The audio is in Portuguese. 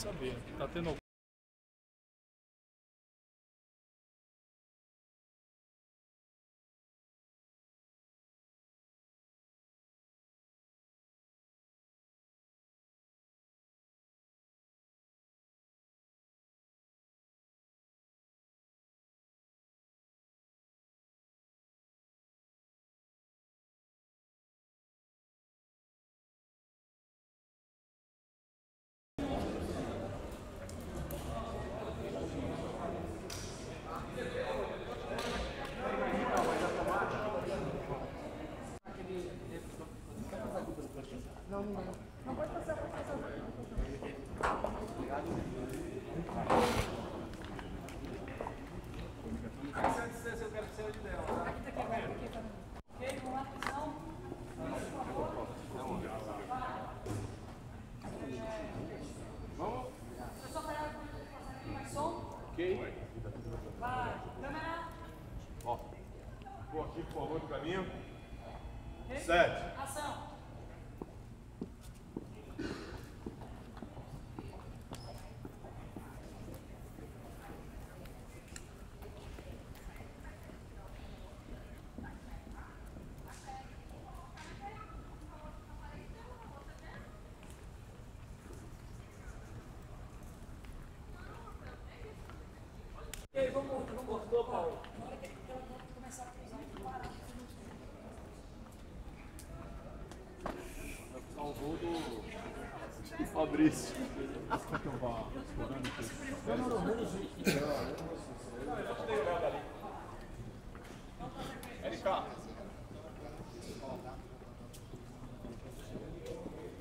saber. Tá tendo não pode passar, pode passar. Obrigado. Se a distância, eu quero que seja dela, tá? Aqui tá aqui, aqui tá. Ok, vamos lá, atenção. Vamos? Eu só parar com mais som. Ok. Vai, câmera. Ó, vou aqui, por favor, do caminho. 7. Ação. Fabrício. Não, não, não.